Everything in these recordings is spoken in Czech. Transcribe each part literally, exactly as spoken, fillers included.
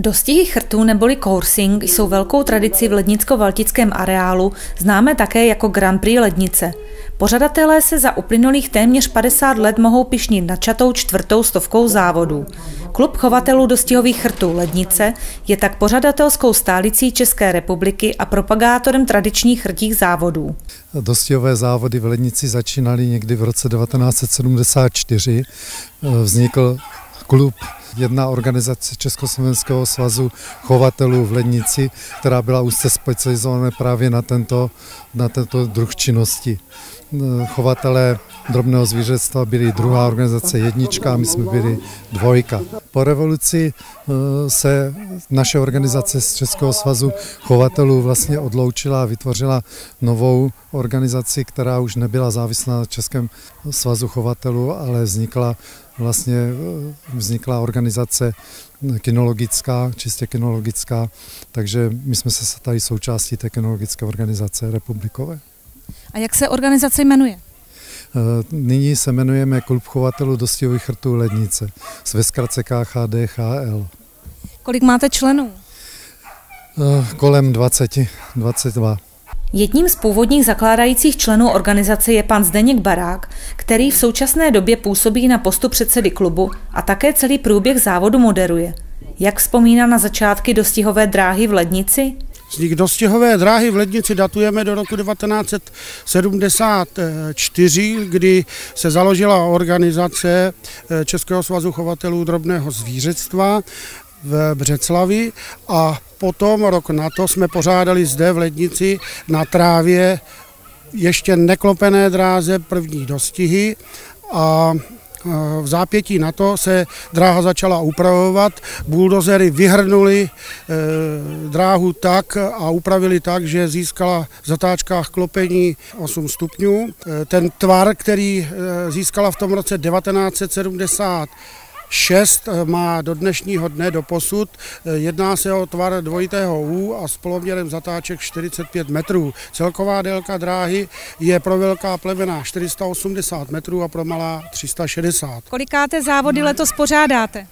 Dostihy chrtů neboli coursing jsou velkou tradici v Lednicko-valtickém areálu, známé také jako Grand Prix Lednice. Pořadatelé se za uplynulých téměř padesát let mohou pyšnit načatou čtvrtou stovkou závodů. Klub chovatelů dostihových chrtů Lednice je tak pořadatelskou stálicí České republiky a propagátorem tradičních chrtích závodů. Dostihové závody v Lednici začínaly někdy v roce devatenáct set sedmdesát čtyři. Vznikl klub, jedna organizace Československého svazu chovatelů v Lednici, která byla úzce specializovaná právě na tento, na tento druh činnosti. Chovatelé drobného zvířectva byli druhá organizace jednička a my jsme byli dvojka. Po revoluci se naše organizace z Českého svazu chovatelů vlastně odloučila a vytvořila novou organizaci, která už nebyla závislá na Českém svazu chovatelů, ale vznikla vlastně vznikla organizace kynologická, čistě kynologická, takže my jsme se stali součástí té kynologické organizace republikové. A jak se organizace jmenuje? Nyní se jmenujeme Klub chovatelů dostihových chrtů Lednice z Veskarce K H D H L. Kolik máte členů? Kolem dvacet, dvacet dva. Jedním z původních zakládajících členů organizace je pan Zdeněk Barák, který v současné době působí na postu předsedy klubu a také celý průběh závodu moderuje. Jak vzpomíná na začátky dostihové dráhy v Lednici? Vznik dostihové dráhy v Lednici datujeme do roku devatenáct set sedmdesát čtyři, kdy se založila organizace Českého svazu chovatelů drobného zvířectva v Břeclavi a potom rok na to jsme pořádali zde v Lednici na trávě ještě neklopené dráze první dostihy a v zápětí na to se dráha začala upravovat, buldozery vyhrnuli dráhu tak a upravili tak, že získala v zatáčkách klopení osm stupňů. Ten tvar, který získala v tom roce devatenáct set sedmdesát šest, má do dnešního dne do posud. Jedná se o tvar dvojitého U a s poloměrem zatáček čtyřicet pět metrů. Celková délka dráhy je pro velká plemena čtyři sta osmdesát metrů a pro malá tři sta šedesát. Kolikáté závody letos pořádáte?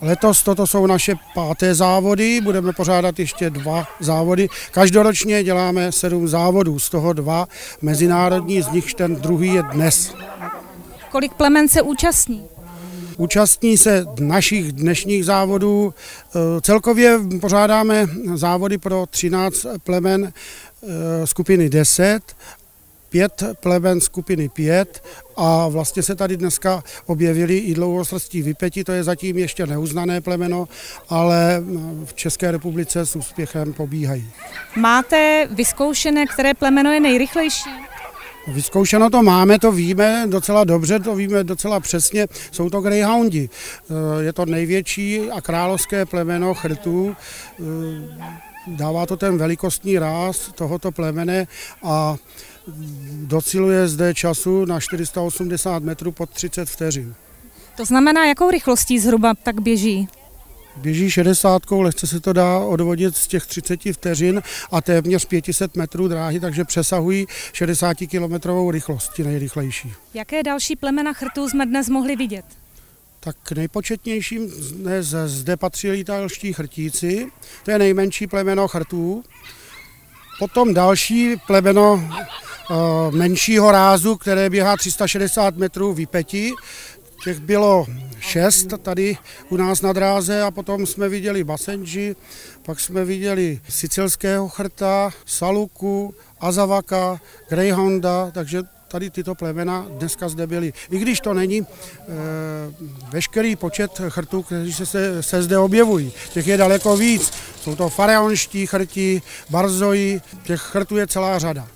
Letos toto jsou naše páté závody, budeme pořádat ještě dva závody. Každoročně děláme sedm závodů, z toho dva mezinárodní, z nichž ten druhý je dnes. Kolik plemen se účastní? Účastní se našich dnešních závodů. Celkově pořádáme závody pro třináct plemen skupiny deset, pět plemen skupiny pět a vlastně se tady dneska objevili i dlouhosrstí vypětí, to je zatím ještě neuznané plemeno, ale v České republice s úspěchem pobíhají. Máte vyzkoušené, které plemeno je nejrychlejší? Vyzkoušeno to máme, to víme docela dobře, to víme docela přesně, jsou to greyhoundi. Je to největší a královské plemeno chrtů, dává to ten velikostní ráz tohoto plemene a dociluje zde času na čtyři sta osmdesát metrů pod třicet vteřin. To znamená, jakou rychlostí zhruba tak běží? Běží šedesátkou, lehce se to dá odvodit z těch třiceti vteřin a téměř pět set metrů dráhy, takže přesahují šedesátikilometrovou rychlost, nejrychlejší. Jaké další plemena chrtů jsme dnes mohli vidět? Tak k nejpočetnějším dnes zde patří italští chrtíci, to je nejmenší plemeno chrtů. Potom další plemeno menšího rázu, které běhá tři sta šedesát metrů výpětí. Těch bylo šest tady u nás na dráze a potom jsme viděli basenži, pak jsme viděli sicilského chrta, saluku, azavaka, greyhounda, takže tady tyto plemena dneska zde byly. I když to není e, veškerý počet chrtů, kteří se, se, se zde objevují, těch je daleko víc. Jsou to faraonští chrti, barzoji, těch chrtů je celá řada.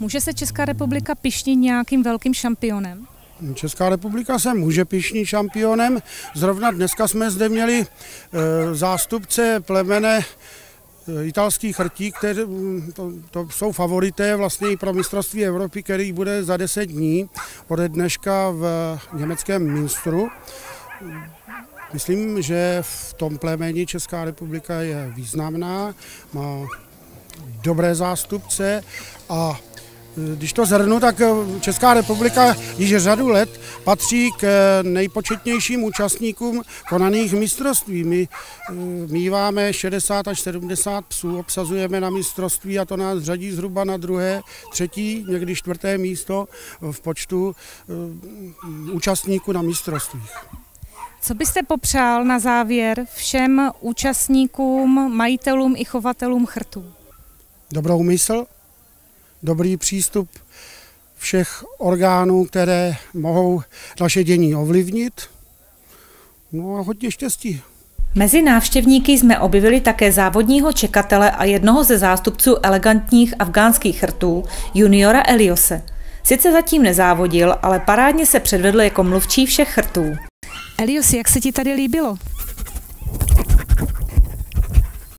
Může se Česká republika pyšnit nějakým velkým šampionem? Česká republika se může pyšnit šampionem. Zrovna dneska jsme zde měli zástupce plemene italský chrtí, kteří to, to jsou favorité vlastně i pro mistrovství Evropy, který bude za deset dní ode dneška v německém Münsteru. Myslím, že v tom plemeni Česká republika je významná, má dobré zástupce a Když to zhrnu, tak Česká republika již řadu let patří k nejpočetnějším účastníkům konaných mistrovství. My míváme šedesát až sedmdesát psů, obsazujeme na mistrovství a to nás řadí zhruba na druhé, třetí, někdy čtvrté místo v počtu účastníků na mistrovstvích. Co byste popřál na závěr všem účastníkům, majitelům i chovatelům chrtů? Dobrou mysl, dobrý přístup všech orgánů, které mohou naše dění ovlivnit. No a hodně štěstí. Mezi návštěvníky jsme objevili také závodního čekatele a jednoho ze zástupců elegantních afgánských chrtů, juniora Eliose. Sice zatím nezávodil, ale parádně se předvedl jako mluvčí všech chrtů. Eliose, jak se ti tady líbilo?